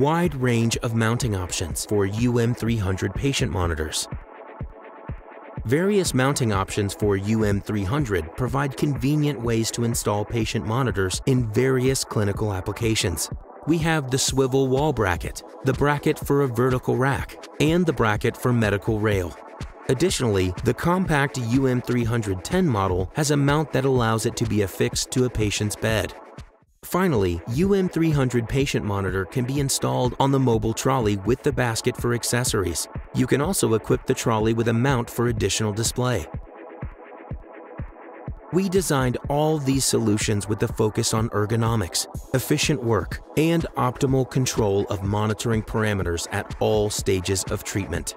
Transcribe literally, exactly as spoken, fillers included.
wide range of mounting options for U M three hundred patient monitors. Various mounting options for U M three hundred provide convenient ways to install patient monitors in various clinical applications. We have the swivel wall bracket, the bracket for a vertical rack, and the bracket for medical rail. Additionally, the compact U M three hundred ten model has a mount that allows it to be affixed to a patient's bed. Finally, U M three hundred patient monitor can be installed on the mobile trolley with the basket for accessories. You can also equip the trolley with a mount for additional display. We designed all these solutions with the focus on ergonomics, efficient work, and optimal control of monitoring parameters at all stages of treatment.